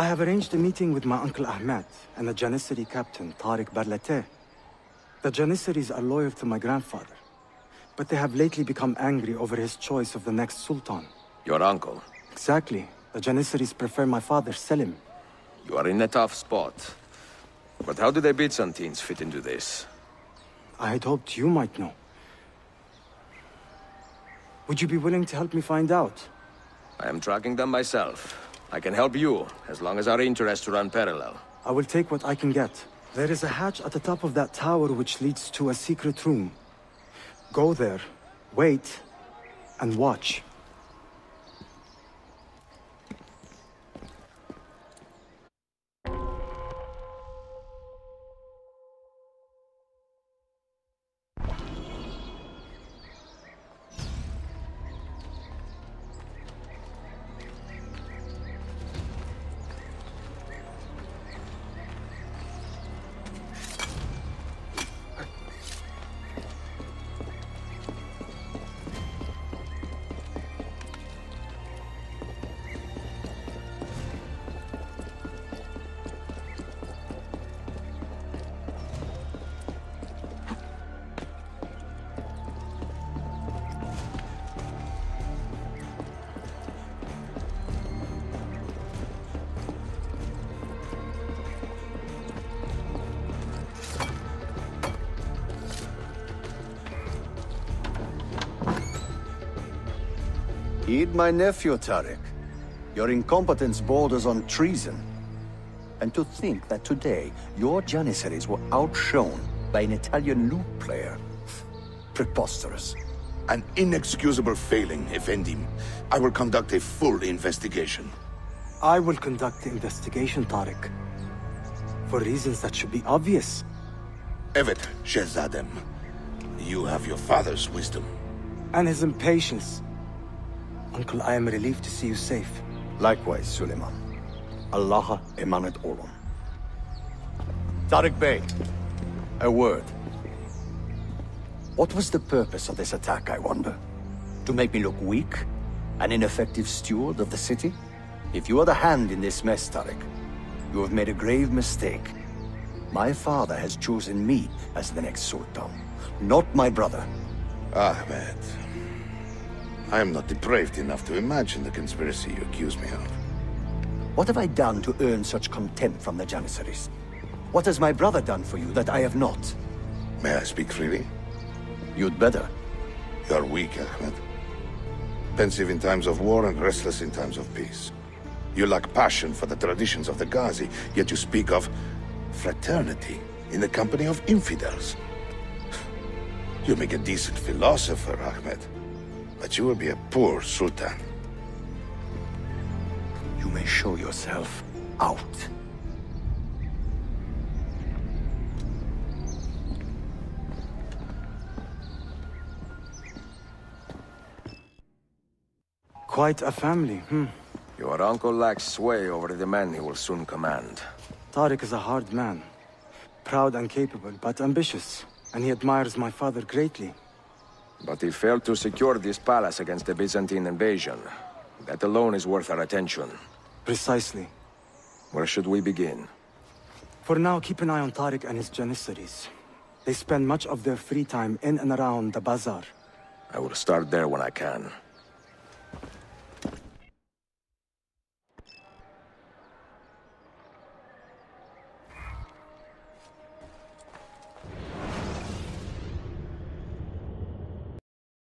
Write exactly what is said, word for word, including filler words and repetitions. I have arranged a meeting with my uncle Ahmed and the Janissary captain, Tariq Barlate. The Janissaries are loyal to my grandfather, but they have lately become angry over his choice of the next sultan. Your uncle? Exactly. The Janissaries prefer my father, Selim. You are in a tough spot. But how do the Byzantines fit into this? I had hoped you might know. Would you be willing to help me find out? I am tracking them myself. I can help you, as long as our interests run parallel. I will take what I can get. There is a hatch at the top of that tower which leads to a secret room. Go there, wait, and watch. Heed my nephew, Tariq. Your incompetence borders on treason. And to think that today, your Janissaries were outshone by an Italian lute player. Preposterous. An inexcusable failing, Efendim. I will conduct a full investigation. I will conduct the investigation, Tariq. For reasons that should be obvious. Evet Şehzadem. You have your father's wisdom. And his impatience. Uncle, I am relieved to see you safe. Likewise, Suleiman. Allah'a emanet olum. Tariq Bey, a word. What was the purpose of this attack, I wonder? To make me look weak? An ineffective steward of the city? If you are the hand in this mess, Tariq, you have made a grave mistake. My father has chosen me as the next sultan, not my brother. Ahmed. I am not depraved enough to imagine the conspiracy you accuse me of. What have I done to earn such contempt from the Janissaries? What has my brother done for you that I have not? May I speak freely? You'd better. You are weak, Ahmed. Pensive in times of war and restless in times of peace. You lack passion for the traditions of the Ghazi, yet you speak of fraternity in the company of infidels. You make a decent philosopher, Ahmed. But you will be a poor sultan. You may show yourself out. Quite a family, hmm. Your uncle lacks sway over the men he will soon command. Tariq is a hard man. Proud and capable, but ambitious. And he admires my father greatly. But he failed to secure this palace against the Byzantine invasion. That alone is worth our attention. Precisely. Where should we begin? For now, keep an eye on Tariq and his Janissaries. They spend much of their free time in and around the bazaar. I will start there when I can.